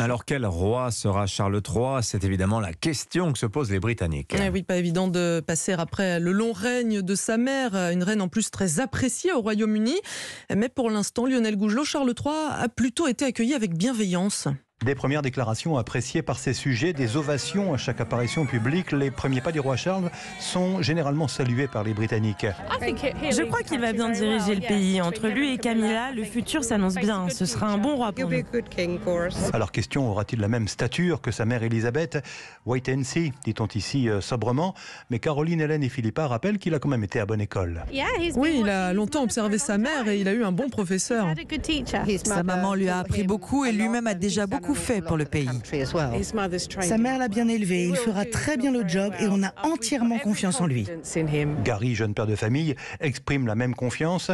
Alors quel roi sera Charles III? C'est évidemment la question que se posent les Britanniques. Et oui, pas évident de passer après le long règne de sa mère, une reine en plus très appréciée au Royaume-Uni. Mais pour l'instant, Lionel Gougelot, Charles III a plutôt été accueilli avec bienveillance. Des premières déclarations appréciées par ses sujets, des ovations à chaque apparition publique. Les premiers pas du roi Charles sont généralement salués par les Britanniques. Je crois qu'il va bien diriger le pays. Entre lui et Camilla, le futur s'annonce bien. Ce sera un bon roi pour nous. Alors question, aura-t-il la même stature que sa mère Elisabeth? Wait and see, dit-on ici sobrement. Mais Caroline, Hélène et Philippa rappellent qu'il a quand même été à bonne école. Oui, il a longtemps observé sa mère et il a eu un bon professeur. Sa maman lui a appris beaucoup et lui-même a déjà beaucoup fait pour le pays. Sa mère l'a bien élevé, il fera très bien le job et on a entièrement confiance en lui. Gary, jeune père de famille, exprime la même confiance.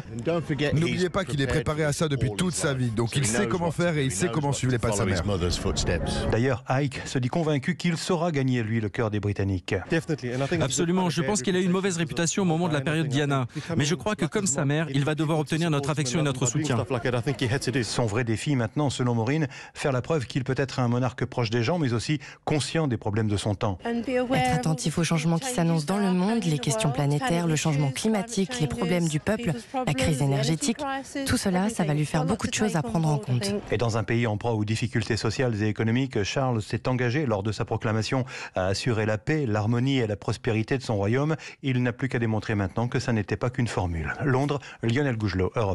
N'oubliez pas qu'il est préparé à ça depuis toute sa vie, donc il sait comment faire et il sait comment suivre les pas de sa mère. D'ailleurs, Ike se dit convaincu qu'il saura gagner, lui, le cœur des Britanniques. Absolument, je pense qu'il a eu une mauvaise réputation au moment de la période Diana, mais je crois que comme sa mère, il va devoir obtenir notre affection et notre soutien. Son vrai défi maintenant, selon Maureen, faire la preuve qu'il peut être un monarque proche des gens, mais aussi conscient des problèmes de son temps. Être attentif aux changements qui s'annoncent dans le monde, les questions planétaires, le changement climatique, les problèmes du peuple, la crise énergétique, tout cela, ça va lui faire beaucoup de choses à prendre en compte. Et dans un pays en proie aux difficultés sociales et économiques, Charles s'est engagé lors de sa proclamation à assurer la paix, l'harmonie et la prospérité de son royaume. Il n'a plus qu'à démontrer maintenant que ça n'était pas qu'une formule. Londres, Lionel Gougelot, Europe.